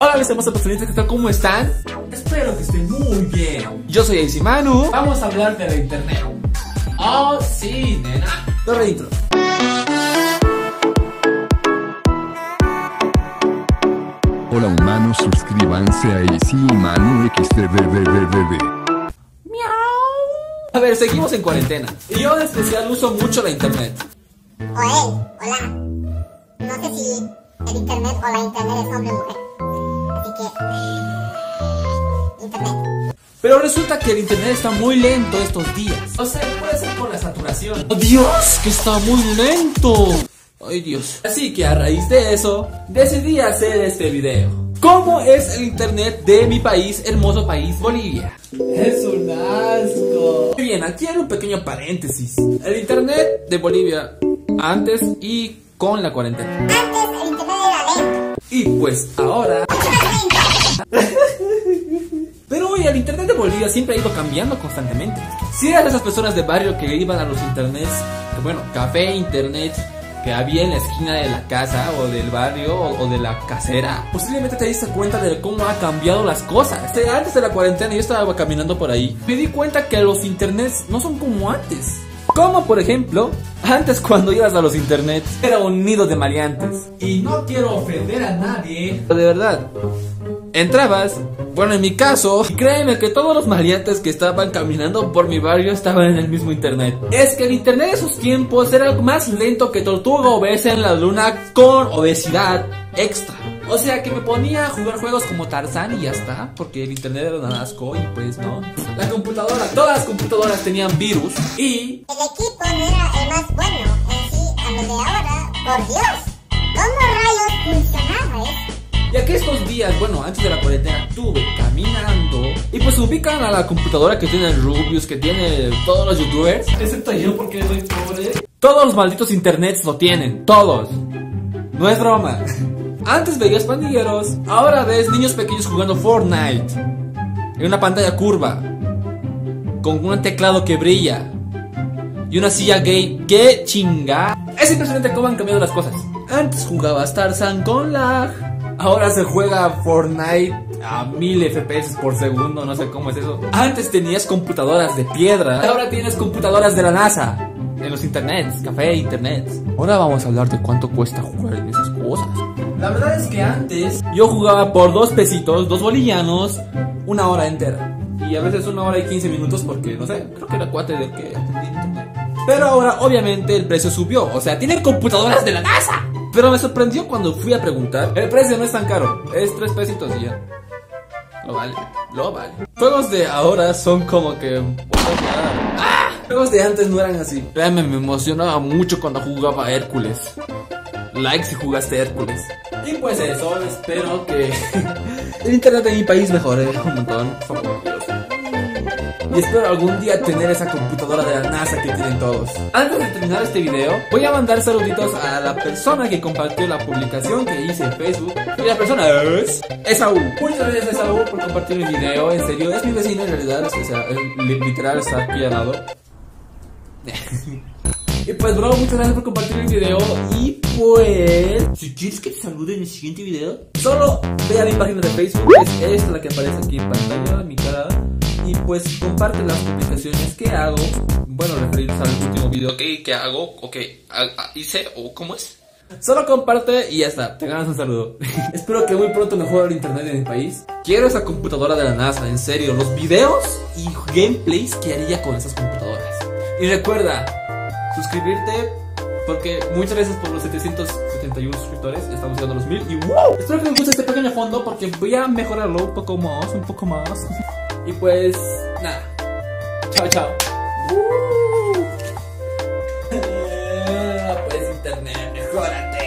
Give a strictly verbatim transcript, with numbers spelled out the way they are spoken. Hola mis hermosos postalistas, ¿qué tal? ¿Cómo están? Espero que estén muy bien. Yo soy ECManuVlog. Vamos a hablar de la internet. Oh, sí, nena. Torre de intro. Hola humanos, suscríbanse a ECManuVlog. Miau. A ver, seguimos en cuarentena. Y yo en especial uso mucho la internet. Oye, hola. No sé si el internet o la internet es hombre o mujer. Internet. Pero resulta que el internet está muy lento estos días. O sea, puede ser por la saturación. ¡Oh, Dios! ¡Que está muy lento! ¡Ay, Dios! Así que a raíz de eso, decidí hacer este video. ¿Cómo es el internet de mi país, hermoso país, Bolivia? ¡Es un asco! Muy bien, aquí hay un pequeño paréntesis. El internet de Bolivia antes y con la cuarentena. Antes el internet era lento. Y pues ahora... Pero hoy el internet de Bolivia siempre ha ido cambiando constantemente. Si eras de esas personas de barrio que iban a los internets, bueno, café internet que había en la esquina de la casa o del barrio o, o de la casera, posiblemente te diste cuenta de cómo ha cambiado las cosas. Antes de la cuarentena yo estaba caminando por ahí, me di cuenta que los internets no son como antes. Como por ejemplo, antes cuando ibas a los internets era un nido de maleantes. Y no quiero ofender a nadie, pero de verdad entrabas, bueno en mi caso, y créeme que todos los maleantes que estaban caminando por mi barrio estaban en el mismo internet. Es que el internet de sus tiempos era más lento que tortuga obesa en la luna con obesidad extra. O sea que me ponía a jugar juegos como Tarzán y ya está, porque el internet era un asco y pues no. La computadora, todas las computadoras tenían virus y... el equipo no era el más bueno, así a lo de ahora, por Dios, ¿cómo rayos funcionaba eso? Ya que estos días, bueno, antes de la cuarentena, estuve caminando y pues ubican a la computadora que tiene el Rubius, que tiene todos los youtubers. Excepto yo porque soy pobre. Todos los malditos internets lo tienen, todos. No es broma. Antes veías pandilleros, ahora ves niños pequeños jugando Fortnite en una pantalla curva, con un teclado que brilla y una silla gay. ¡Qué chinga! Es impresionante cómo han cambiado las cosas. Antes jugabas Tarzan con lag. Ahora se juega Fortnite a mil F P S por segundo, no sé cómo es eso. Antes tenías computadoras de piedra, ahora tienes computadoras de la NASA. En los internets, café, internet. Ahora vamos a hablar de cuánto cuesta jugar en esas cosas. La verdad es que antes yo jugaba por dos pesitos, dos bolivianos, una hora entera. Y a veces una hora y quince minutos porque, no sé, creo que era cuate de que... Pero ahora obviamente el precio subió, o sea, tienen computadoras de la NASA. Pero me sorprendió cuando fui a preguntar. El precio no es tan caro, es tres pesitos y ya. Lo vale, lo vale. Juegos de ahora son como que... ¡Ah! Juegos de antes no eran así. Créanme, me emocionaba mucho cuando jugaba Hércules. Like si jugaste Hércules. Y pues eso, espero que el internet de mi país mejore un montón, por favor. Y espero algún día tener esa computadora de la NASA que tienen todos. Antes de terminar este video, voy a mandar saluditos a la persona que compartió la publicación que hice en Facebook. Y la persona es... Esaú. Muchas gracias Esaú por compartir mi video, en serio. Es mi vecino en realidad, o sea, literal está aquí al lado. Y pues bro, muchas gracias por compartir el video. Y pues... si quieres que te salude en el siguiente video, solo ve a mi página de Facebook. Es esta la que aparece aquí en pantalla, mi cara. Y pues comparte las publicaciones que hago. Bueno, referidos al último video que, que hago, o que hice, o cómo es. Solo comparte y ya está, te ganas un saludo. Espero que muy pronto mejore el internet en mi país. Quiero esa computadora de la NASA, en serio. Los videos y gameplays que haría con esas computadoras. Y recuerda, suscribirte. Porque muchas gracias por los setecientos setenta y uno suscriptores. Estamos llegando a los mil y wow. Espero que les guste este pequeño fondo porque voy a mejorarlo un poco más, un poco más. Y pues, nada. Chao, chao. Uh. Pues internet, mejórate.